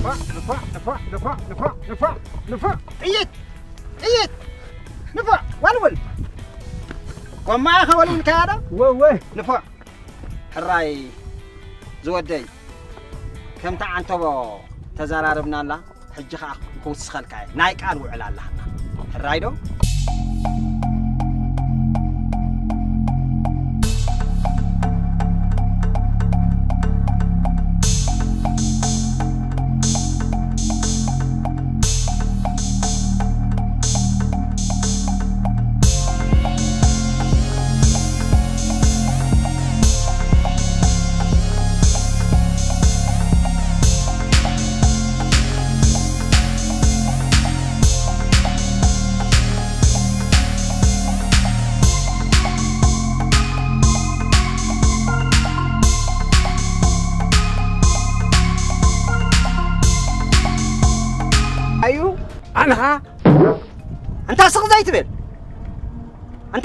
نفع نفع نفع نفع نفع نفع نفع عييت عييت نفع ولول قوم معها ولول كذا ووي نفع الراي زودي كم تعان تبو تزاربنا الله حج خا كوس خلكاي نايك قال وعلى الله الراي دو أنا أنت أسق زي تبل أنت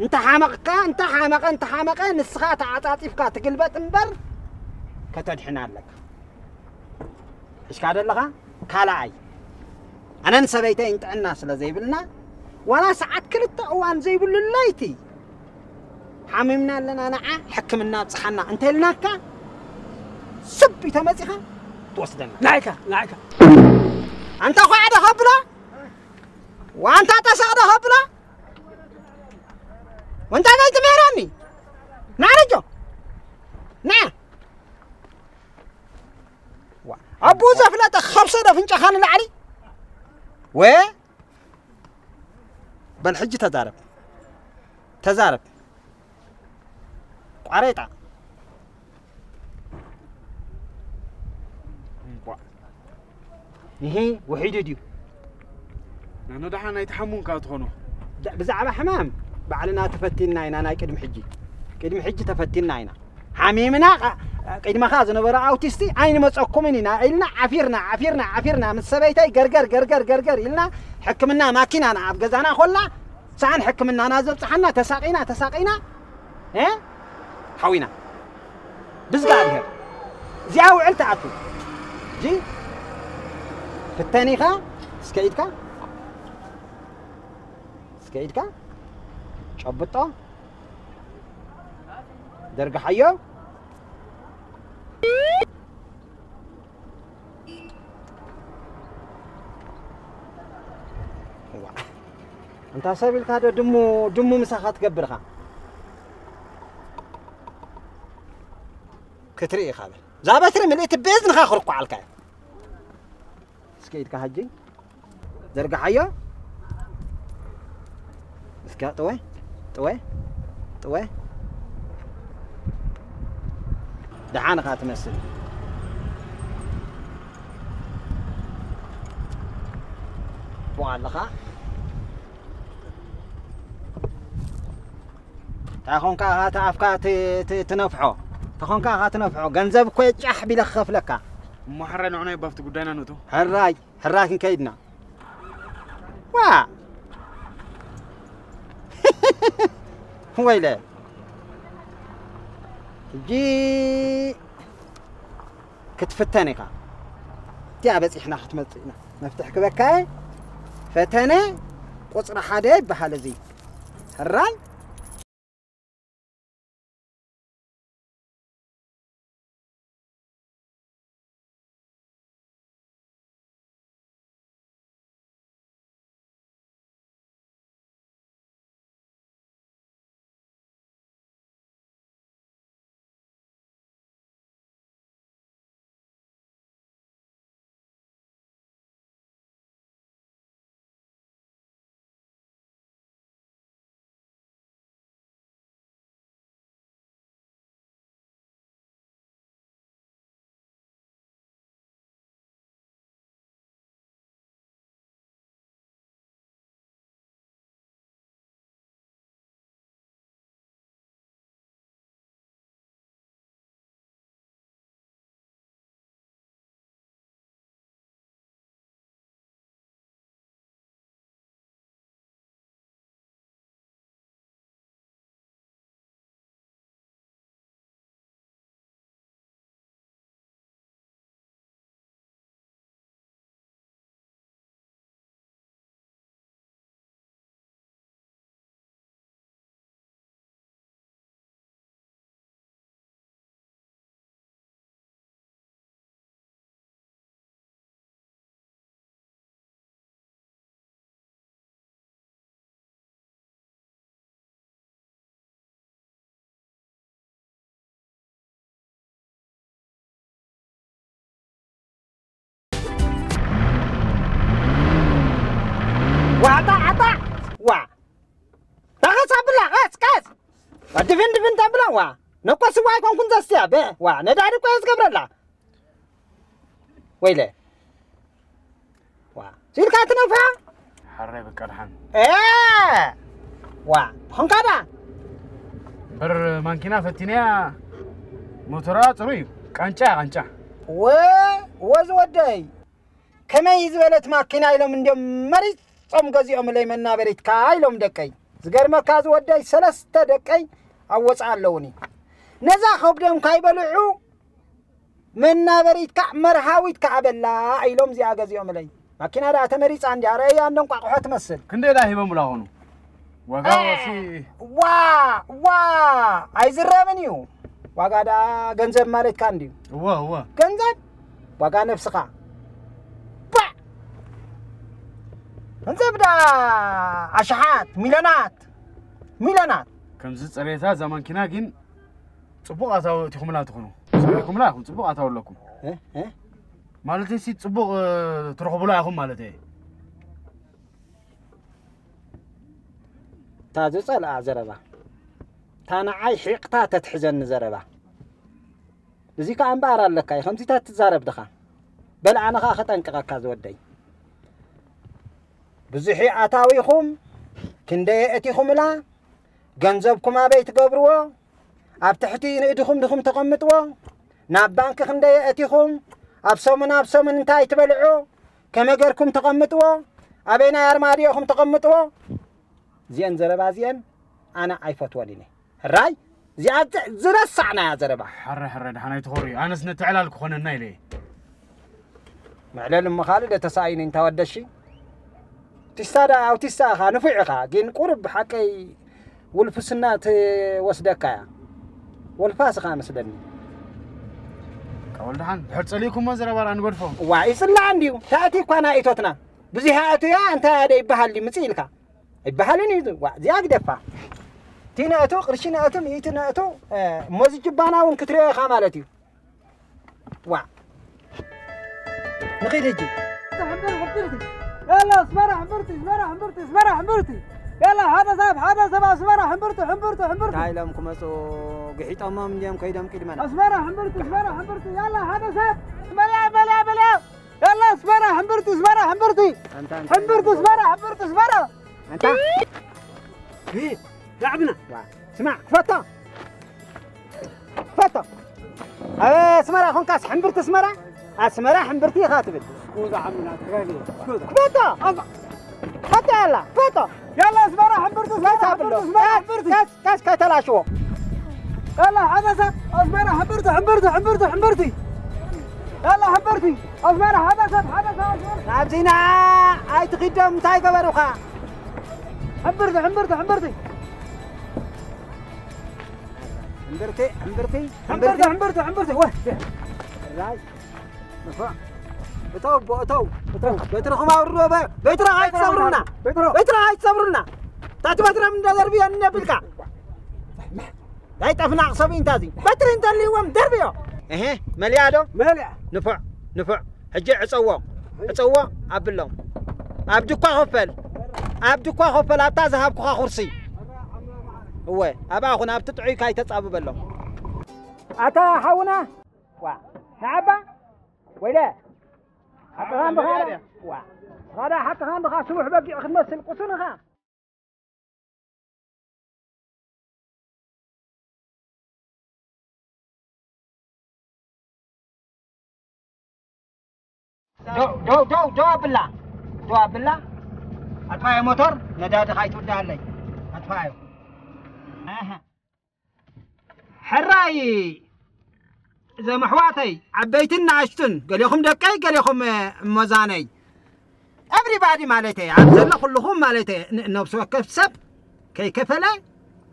أنت حمق أنت حمق أنت حمق السخات عطاتي فكات قلبت انبر كتدحنا لك إيش قاعد لغا كلاعي أنا نسبيتي أنت الناس لا زي بلنا ولا ساعات كل التقوان زي بالليتي حممنا لنا نعا حكمنا صحنا أنت لناك سبي تمسخة توصلنا لايكا لايكا أنت قاعد هبلة وأنت تسعد هبلة وأنت قاعد تمرني نعرجه نعم أبو زفلة خمسة دفن شخان العلي و بالحج تزارب تزارب قريتها إيه وحيد ديو. نحن دحنا يتحمون كاتخونه. بزعبة حمام. بعلنا تفتينا هنا أنا كدم حجي. كدم حجي تفتينا هنا. حميمنا كدم خازن برا أو تستي عين مسأكمين هنا. إلنا عفيرنا عفيرنا عفيرنا من السبيتاي قرقر قرقر قرقر إلنا حكمنا ما كنا أنا عبجزنا خلا. سان حكمنا نازل صحنا تساقينا تساقينا. إيه حوينا. بزقارها. زعو علت عطو. جي. الثاني خا سكيدكا سكيدكا شبطة درجة حية أنت سبيلك هذا دمو دمو مساحات قبرها كتري خابر زابتري من إيت بيزن خا خرقوا على الكاي سكيت كهجي زرقة حية سكيت توه توه توه دعانا خاطر تمثل وعلى خا تاخون كا تعرف كا تنفعه تاخون كا تنفعه جنزب كويت شحبي لخف لك ما حرنا عنا يبافت قدامنا نتو هالراي هالراي كيدنا وا هو إله جي كتف التانيقة يا بس إحنا حتمتنا نفتح كبكاي فتنة قصر حدا بحالزي هالراي وعطا عطا وا دغص عبلا غص كاس دفن دفن تبلا وا نقص واي كون كنت استعبه وا نداري كويس قبرلا ويلي وا سير كاتنا فا حربك الحن ايه وا هنكدا بر مانكينا فتينيا موتورات ريب قنچا قنچا و وز وداي كما يزبلت ماكينا يلوم اندم مريض صم غزيوم لي منابريت كايلوم دكاي زغرما كاز وداي 3 دكاي اوصعلوني نزا خبدم كايبلعو منابريت كمرحاويت كابلا ايلوم زي غزيوم لي ماكينا دا تمريص عندي اري ياندن قاقحه تمسل كندي دا هيبم لا هونو وغا وسي وا وا ايز ريفينيو وغا دا غنزب مالك كاندي وا وا غنزب وغا نفسخا با غنزب دا اشحات ميلانات ميلانات كمز صريتا زمان كنا كين صبوق اتاو تخملا تخنو صبوقكم لا كون صبوق اتاو لكم مالتي سي صبوق ترخبوا لا يخم مالتي تازل أعزربا، تانا عايش حقتها تتحزن زربا. ذيك عم بقرا لك يا خمسة تتزرب دخا. بل أنا خاخت أنك كذا ودي. بزحي عتاويكم، كندي أتيكم لا، جنزبكم عبيت قبروا، أبتحتين إيدكم دخم تقمتوا، نابانك كندي أتيكم، أبسمن إنتاي تبلعوا، كما جركم تقمتوا، أبينا أرماريكم تقمتوا. زين زربا زين انا عيفتوليني راي زياد زرسعنا يا زربا حر دحنا يتخوري انا سنتعلالك خننا يلي معلل ام خالد تساين انت ودشي تسادا او تساخا نفعخا كين قرب حقي والفسنات وسدكا والفاسخا مسدني قول دحن حط ليكم مزربا انا بدفهم واي سلا عندي تاتي كنا ايتوتنا بزي هاتو يا انت يا يبحل لي مصيلكا يبحالون يدو وزياق دفع تينا أتو قرشينا أتو ميتنا أتو موزي جبانا ونكتريا خامالتي وا نقيل هجي حبرتي يلا اسمرا حبرتي حبرتي يلا هذا ساب اسمرا حمبرتي هاي لامكم اسو قحيط امام ديام كيدام كيدمان اسمرا حمبرتي يلا هذا ساب بلا يلا اسمرا حمبرتي حمبرتي انت ايه لعبنا اسمع فتا اسمرا اخون كاس حنبرت اسمرا حنبرتي خاتبت سكوزا عمنا تغالي سكوزا فتا يلا اسمرا حنبرت كاس كتلاشو يلا حدثت اسمرا حنبرتي يلا حنبرتي اسمرا حدثت عبزينا اي تقدم تايقا بروخا حمبرتي واه راي مفا بترخم تاتي من دربي انا بالكا لا تفنى عصبين تازي بتر انت اللي هو مدربيو ايه مليادو نفع حجي عصوا عبلهم عبدك خفل أبدو كوا خوف لا تذهب كوا خرسي. هو أبا أخونا بتطعي كاي تتعب بالله. أتا حونا وا هابا ولا حتى غام بخارة وا غدا حتى غام بخارة سوح بقي أخذ مسل قصون غام. دو بالله أطفايا موتور نداد خايت ودها لي أطفايا حراي إذا محواتي عبيتنا عشتن قال لكم دقي قال لكم مزاني everybody مالتي عبزلنا كلهم مالتي نبسوا كسب كي كفلا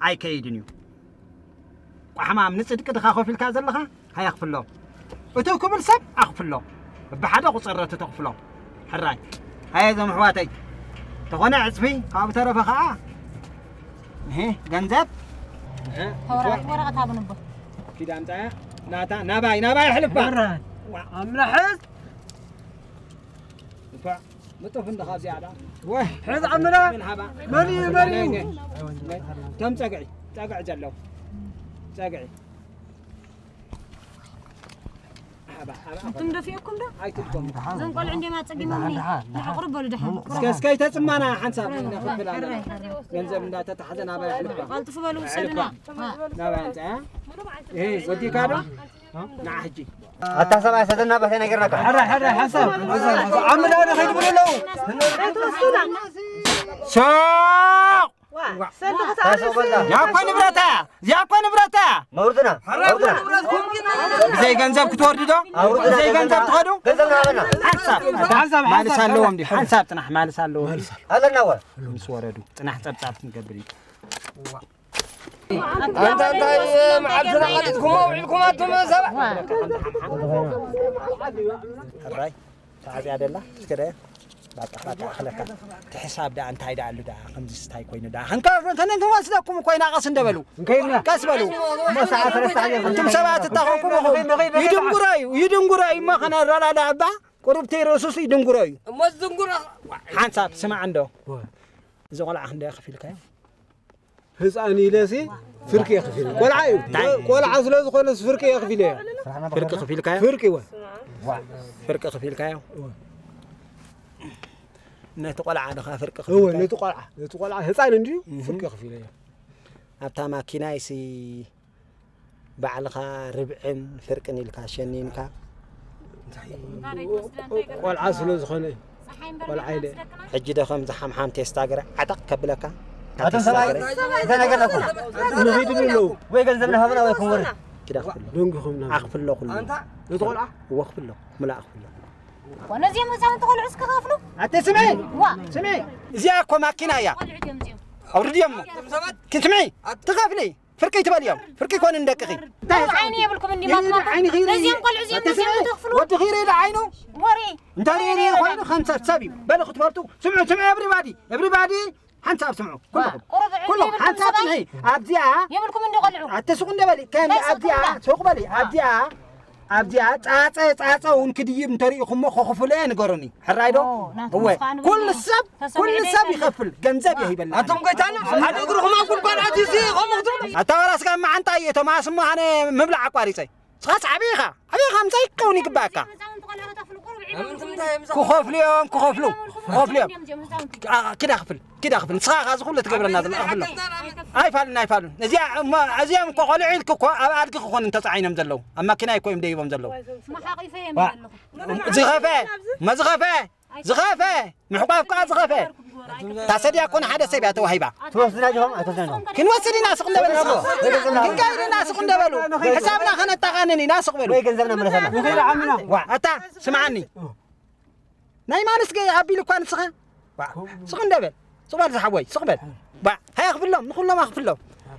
أي كي دنيو وحمام نسد كده خاخو في الكازل لها هيغفل له وتوكم السب أغفل له بحدا قصرت تغفل له حراي هاي إذا محواتي تغنى عزبي قام ترى فخاء اهي جنزب ورقه ابو نبه كده امتى ناتا نباي حلفها املحز نفع متفن دخاب زيادة. وين حيز عمنا؟ من حبا. مري مري. تم تقعي تقع جلو تقعي. حبا حبا. أنتم دفيعكم ده؟ أي تبكم. زين قال عندي ما تقي مني. نحقرب ولا دحين. سكاي تسمعنا حنساب. ينزل ده تتحدثنا على حلقة. قال تفضلوا سلنا. نبغى أنت ها؟ إيه ودي كارو؟ نعم حجي. أتحسب على سدنا بس أنا قررت. حرة حرة حسب. عمل هذا خير بقول له. شاق. يا قاني براتا يا قاني براتا. نوردنا. نوردنا. زي جنزاب كتوردو. زي جنزاب تخدو. حسب. حسب. ما لسالوهم دي. حسب تنح ما لسالوهم. هلا نور. مسوار دو. تنح تبتعب تنقبري. أنت أنت معذرة قدكم وعلكم أنتم سبع. الرأي تعالي عبد الله كده لا تخلك خلك تحساب ده أنت هيدا على ده خمسة تاي كوينه ده هنكرر ثانين كم وصلكم كوينه قصن دبلو كسبلو مساعة رسالة أنتم سبعة تتخوكم يدوم قراي يدوم قراي ما خنا رلا لعبة قرب تيروسوس يدوم قراي مزدوم قراي حنساب سمع عنده زغل عنده خفيل كاي هزاني لاسي فركي خفيل كل عايو كل عسل خلص فركي خفيله فركي خفيل كايو فركي و فركي خفيل كايو نتقلع أنا خا فركي خفيل هو نتقلع هزاني نجيو فركي خفيله أبتها ما كنايسي بعلها ربعين فركني الكاشينين كا كل عسل خلص كل عايله حجدا خمسة حمام تستاجر عتق قبلك هذا سبعين إذا نقدركم نريد منو ويجن زمن هذا ويكون ورد كده أخفل له كله نتقول وأخفل له ملا أخفل له وأنا زي ما زمان تقول عسك غافلو أتسمعين سمعين زيك وما كنا يا أورد يوم كسمعين تغافلي فركي تبى اليوم فركي كون عندك غير عيني يبلكم إني ما تناقض لازم قل عزيم لازم تغفلوا وتغيري لعينه وري أنت ريني خوينا خمسة سبي بنا خطبرتو سمعوا everybody حنساب سمعوا كلهم كلهم حنساب سمعي أبديها يملكم إني قلعوا التسوق نبالي كان أبديها سوق بالي أبديها تعطى ونكدي من طريق خم خفلين قرني حرايدو هو كل سب يخفل جنزب يهبل أنتم قتالنا هذا يقولهم أقول قال عزيزي هم يقولون أتوارس كان مع أنتي تما اسمه أنا مبلع قاريسي خلاص عبيخة مسايك كوني كباكا كخاف اليوم كخاف اليوم كده خفل نسخة غاز كله تقبل الناس أخفل أي فعلن أزيام كقول عيل كقول أعرف كقول أنت عينهم دلوا أما كنا يكون مديبهم دلوا ما حقي فيهم زغافة محقاف كاز زغافة تصدق يكون حدا سبعة وهيبة توصلناهم كن وصلنا سقنا بلو كن كايرنا سقنا بلو حسابنا خنا تغنني ناس قبلو ويجن زمنا مرسنا وخير عمنا وعتا سمعني نايم أنا سقي أبي لو كان سقنا بلو سقنا زحوي سقنا بلو هاي أخفي لهم نقول لهم أخفي لهم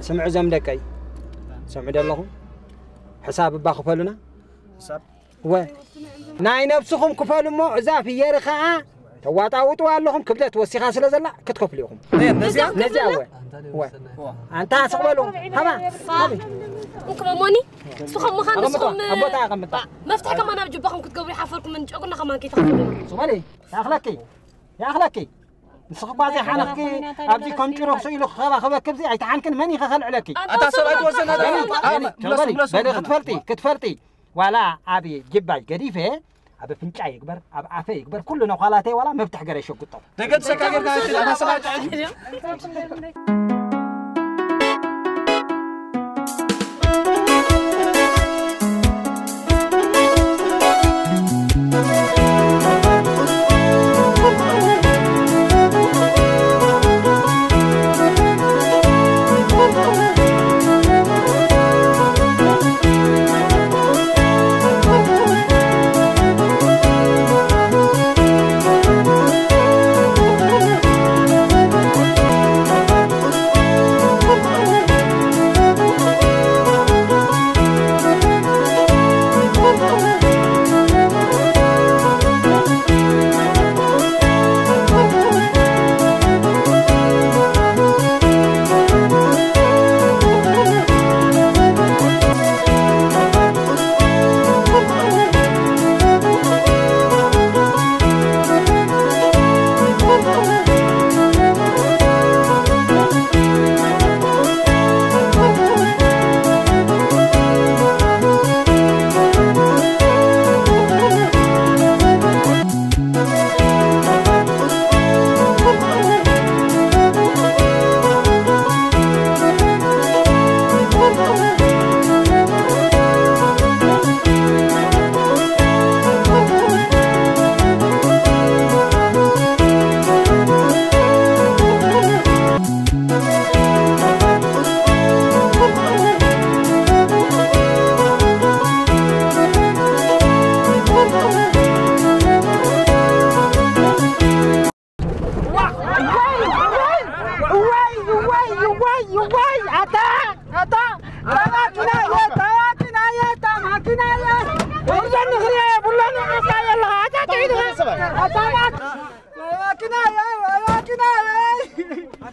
سمعوا زملكي سمعوا دلهم حساب باخفلنا حساب و ناي نفسهم كفالهم مو عزافي يرخاء تواتعوتوا لهم كبلت وسيخان سلازلا كتكفليهم نزاوة أنت سقبلهم هما ممكن موني سخم مخان سخم مفتح كمان أبجيب بخم كتكفلي حفركم من جوقنا كمان كيتخلي سمعني يا أخلاقي صحباتي حنكي أبدي كنت روح سوي له خبا كبزي عيتحنكن مني خخل عليكي أتصل أتوزن هذا كتفرتي ولا أبي جبال قريفة أبي فنجاي يكبر أبي عفي يكبر كلنا وخالاتي ولا مفتح قري شو قطة تقد سكاكرنا أنا سمعت عنهم تاتينا الآخر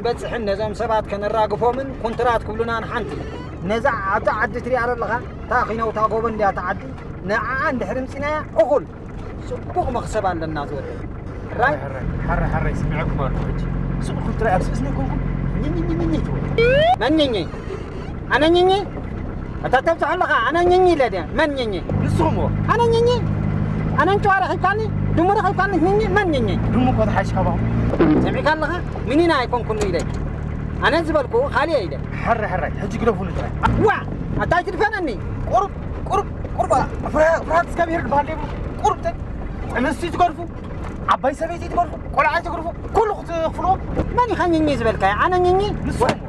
بس حنا زم سبعة كان الراقفو من كونترات كلنا نحنتي نزع عد تري على اللغة تاخينا وتاقوبن لي تعدي نعند حرمسنا أقول سبوق مخسب على الناس ورد راي حر حر يسمعكم أرجوك سبوق ترى أبسسناكم نيني من نيني أنا نيني أتتبت على اللغة أنا نيني لدي من نيني الصومو أنا نيني أنا أنتوا على حكاني دمر حكاني نيني من نيني دمك هذا حش كبار سمعك الله منين هيكون كله إيدك أنا زبالكو خالي إيدك حر حر هتجي كده فول ترى وع أتاجر فناني قرب قرب قربا فرانس كبير بالي قرب تاني أنا سيد قرفو عباي سبيتي قرفو كل عايز قرفو كل خط خلوه ماني خانيني زبالك أنا نيني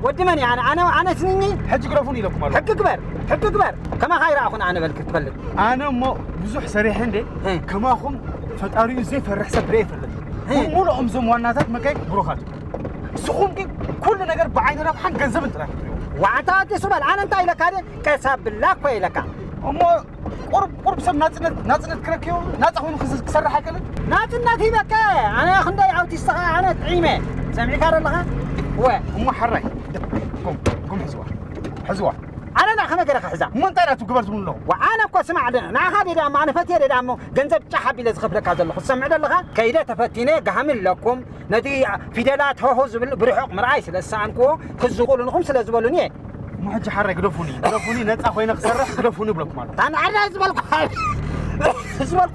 ودي ماني أنا سنيني هتجي كده فول إيدك مالك حكي كبر كما خير أخون أنا بالك تبلد أنا مو بزح سريحين ده كما أخون فتقريو زيف الرحسة بريفل مو لهم زموانات مكاي بروخات سخون كي كل نجار بعين راب حن جنزب انت راك وعطاتي سؤال أنا انت إلى كذا كسب لك وإلى كذا أمور قرب بسم ناتنات كركيو نات أخونا خز كسر حكله ناتنات هي بكا أنا أخونا يعود يستقى أنا تعيمة سامعك هذا لها وهم حرّي قوم حزوة أنا لا خمّك رخ حزام من طيرت وقبرت منه وأنا أبغى أسمع علينا أنا هذه لا معنا فتية لا مو جنزب شحبي لزخبرك هذا اللي خصّم على اللغة كيلا تفتينا جهمل لكم نادي في دلات هوز بريحق مرعيس للسانكو خزقول نخمس لزبالونية ما حد حرّي قلفوني نت أخوينا خسرح قلفوني بلوك مال أنا على زبالكو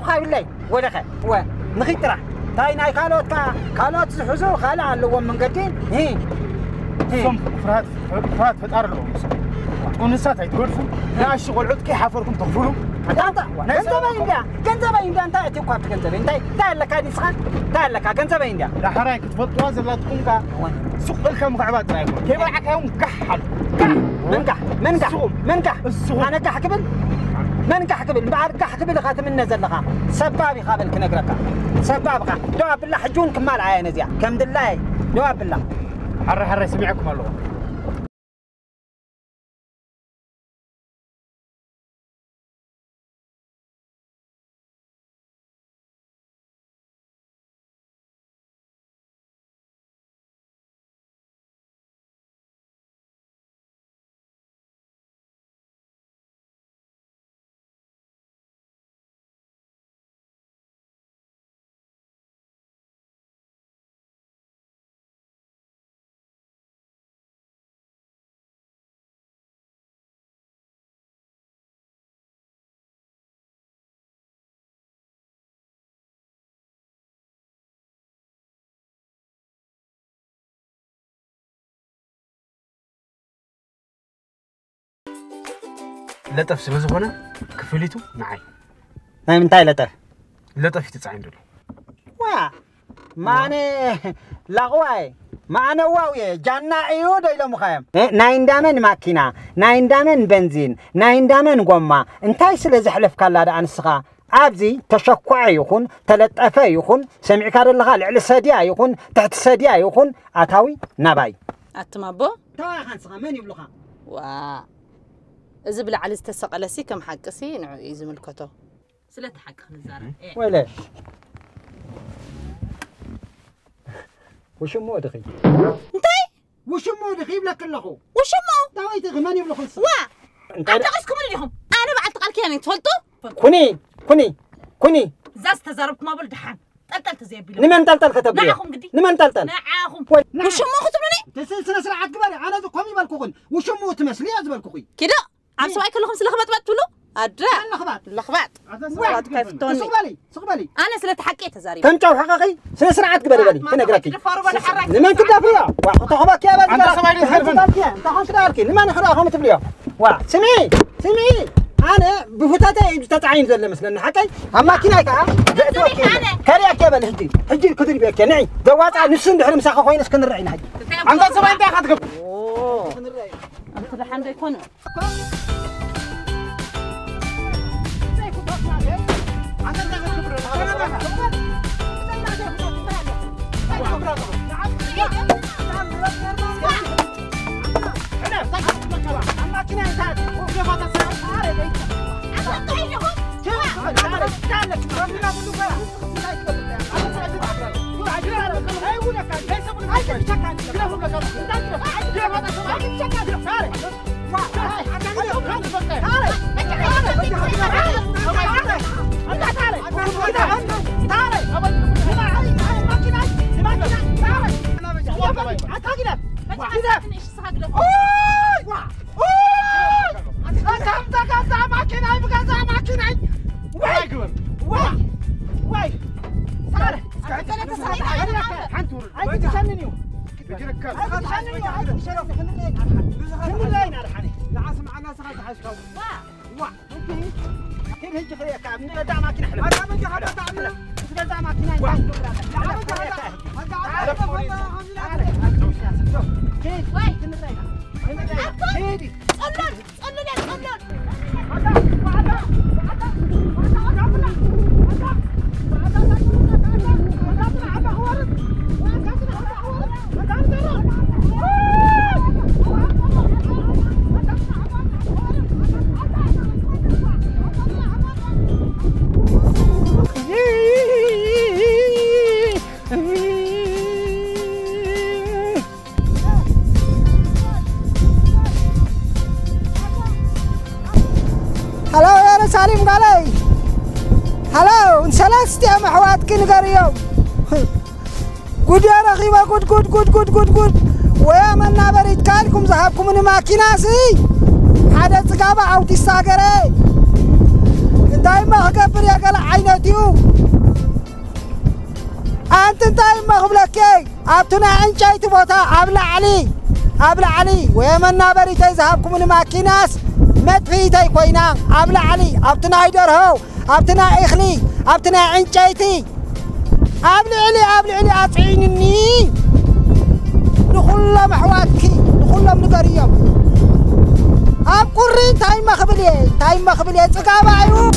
خايف لي ولا خير ونخيت ترى تايناي كالوت حزو خالع اللي هو من قدين هين صم فرات فتأرلهم تكون نسات هيتقولفوا لا الشغل عدك حافركم تغفلوا كنت باين ده أنت أتيك وقت كنت باين ده تعلق هذه سخان تعلق كنت باين ده لا حراك تفضل توازن لا تكون كا سوق الكم كعبات لا يكون كيف معك يوم كحل منكح أنا كح قبل منكح قبل بعد كح قبل خاتم النزل لقى سبابي قابل كنقرقة سباب قا دوا بالله حجون كمال عيان زيا كم دللاي دوا بالله حر سمعكم الله لطف سبزونه كفليته معي نعم انت لطف تسعين دول وا معني لغواي معنى واوية جنة ايود الى مخيم ناين دامن ماكينة ناين دامن بنزين ناين دامن غما انتاي سلزحلف كلا دا انسخا أبزي تشقع يكون تلطف يكون سمعك هذا الغالي على السادية يكون تحت السادية يكون اتاوي نباي اتمبو تاوي خنسخا من يبلغها وا زبل على استسقل سي كم حقسي نوع يزملكته سلت حق خنزاره ولاش وشمو دخي انتي وشمو دخي بلا كلخو وشمو داوي تغماني بلا خلص وا انت عقسكم اليوم انا بعد قالكياني تفلطو كوني زاز تزربت ما بلدحان تلتلت زي بلا لمن تلتلت كتب لمن تلتلت نعاهم وشمو خصبني تسلسل سرعه كباري انا ذقوم يبالكو وشمو تمسلي ازبالكو كده عم سواي كلهم سلخبات بات تقولوا أدرى لخبات وعد كيف توني سقبالي أنا سلت حكيت زاري كم جاو حقيقي سرعة كبري بالي كنا قرأتي لمن كده فيها وخطوبك يا بدر أنت سمعي لي أنت هون كده أركي لمن خلاهم تبليه وع سمعي أنا بفتاتي تتعين زل مثلا حكي أما كناك ها كريك يا بني هجي كدري بيك يا نعي دوات على نفسن دحر مساخة خوين اسكن الرعي نحكي أنت سمعي أنت أخذك أنت لحد يكونوا هلا انسلست يا محوات كنقر يوم قد يا رخيبة قد قد قد قد قد قد ويا من نابريت كالكم زهبكم من ماكيناسي حدث قابة عودي الساقري دايما هكبر يا قلع عيناتيو أنت دايما خبلكي أبتنا عين شايت بوتا أبلع علي ويا من نابريت زهبكم من ماكيناس مدفيتي كوينا أبلع علي أبتنا يدرهو أبتنا إخلي أبتنا عين شايتي أبلع علي أطعينني نخلّم حواتكي نخلّم نقريم أبقرين تايم مخبلي تقابع عيوب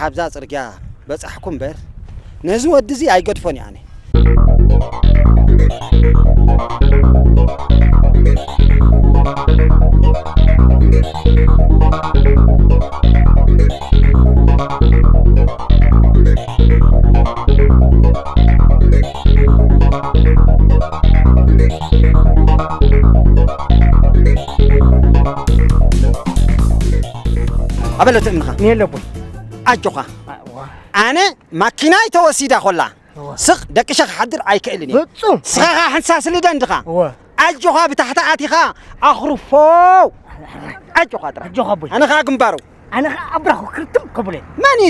حبزات رجع بس أحكم بير نزوا الدزي أي قدفون يعني أبلت منها مين أجوكا أنا ماكينة توسيدة خلا سخ دكشة حدر أي كألني سخها حنساس لدندخا أجوكا بتحت آتيها أخرفوا أجوكا بوي أنا خا جنبارو أنا أبرهو كرتم قبله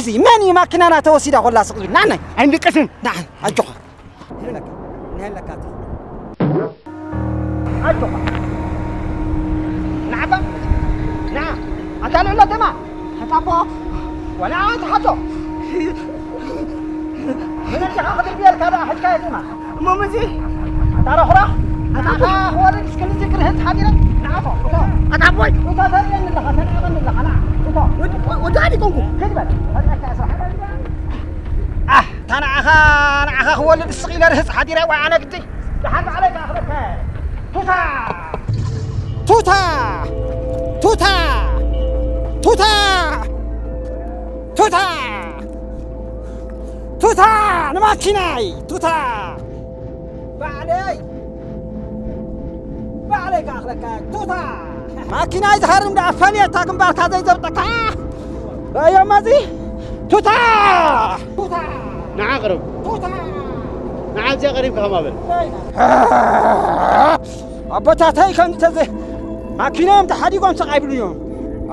ماني ماكينة توسيدة خلا سخ نعم عندي كسن نعم أجوكا نهلا كاتي أجوكا نعم نعم أتاني ولا تما هتابو ولا عاد حطه من اللي خاطر بيا الكره حكايه ما مامتي ترى اخرى انا هو اللي سكنت كرهت حاضرك نعفو انا بوي وتدري ان اللي خاطر انا اللي خلع وتعالي تنكو كذبه هذاك اسرح انا اخا هو اللي الصغير رهص حاضره وانا قلت لحد عليك اخرك توتا توتا أنا ما كناي توتا بعليك أخلك توتا ما كناي تهرم ده فني تاكم بارك هذا إذا بتكا يا مازي توتا نعقرب توتا نعزي غريب كمابل أبتها تايك أنت زي ما كناهم تحديكم سقايبلو يوم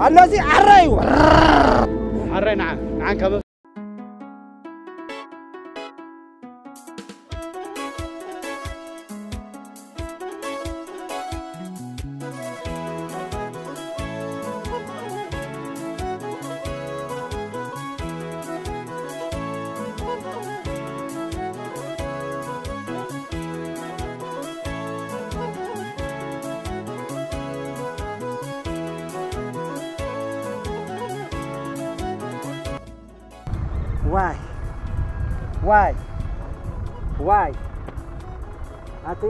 الذي عرّيو عرّي نعم كبير واي أتي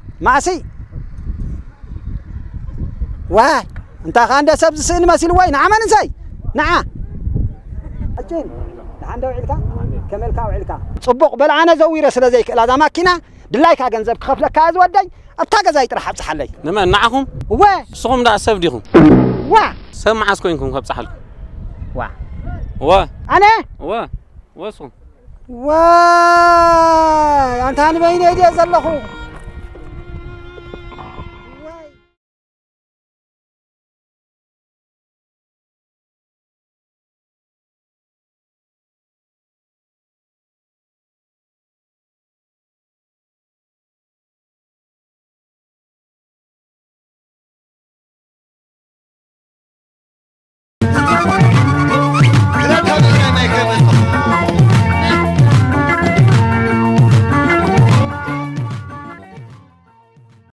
ماسي واي أنت عندك سبز سين ماسي وين عمل إزاي نعم أجين عندو علكا كملكا وعلكا صبق بل انا زويره سلازي لا ماكينه دلايكا غنزب خفلكا ازوداي ابتا غزاي ترحب صحلي نما نعكم و سقم دا سبديكم و سمعس كوينكم خبصحل و و انا و وسقم و انت انا بيني يدي زلخو